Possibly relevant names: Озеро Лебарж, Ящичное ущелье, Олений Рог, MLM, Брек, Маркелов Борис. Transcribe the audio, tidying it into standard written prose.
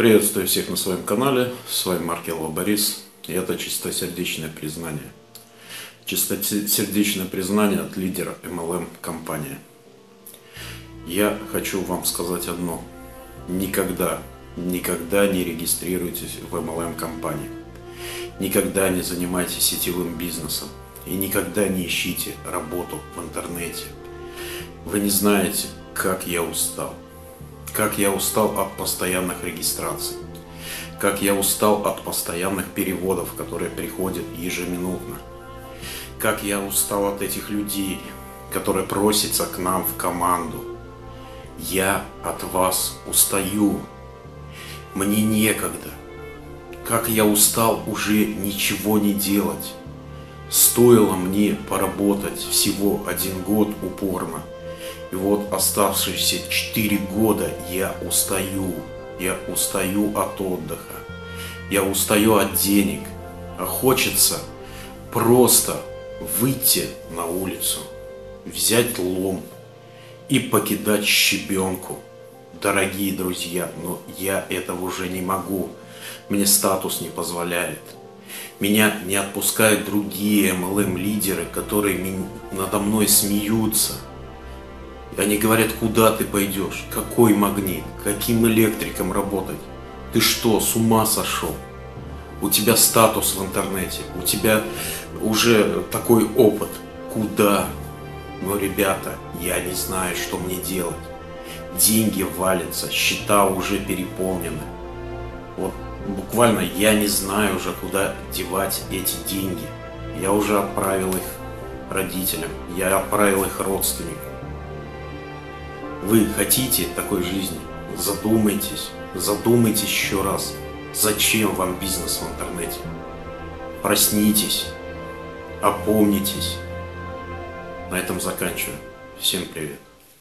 Приветствую всех на своем канале, с вами Маркелов Борис, и это чистосердечное признание. Чистосердечное признание от лидера MLM компании. Я хочу вам сказать одно. Никогда не регистрируйтесь в MLM компании. Никогда не занимайтесь сетевым бизнесом. И никогда не ищите работу в интернете. Вы не знаете, как я устал. Как я устал от постоянных регистраций. Как я устал от постоянных переводов, которые приходят ежеминутно. Как я устал от этих людей, которые просятся к нам в команду. Я от вас устаю. Мне некогда. Как я устал уже ничего не делать. Стоило мне поработать всего 1 год упорно. И вот оставшиеся 4 года я устаю. Я устаю от отдыха. Я устаю от денег. А хочется просто выйти на улицу, взять лом и покидать щебенку. Дорогие друзья, но я этого уже не могу. Мне статус не позволяет. Меня не отпускают другие MLM-лидеры, которые надо мной смеются. Они говорят, куда ты пойдешь, какой магнит, каким электриком работать. Ты что, с ума сошел? У тебя статус в интернете, у тебя уже такой опыт. Куда? Но, ребята, я не знаю, что мне делать. Деньги валятся, счета уже переполнены. Вот буквально я не знаю уже, куда девать эти деньги. Я уже отправил их родителям, я отправил их родственникам. Вы хотите такой жизни? Задумайтесь еще раз, зачем вам бизнес в интернете. Проснитесь, опомнитесь. На этом заканчиваю. Всем привет.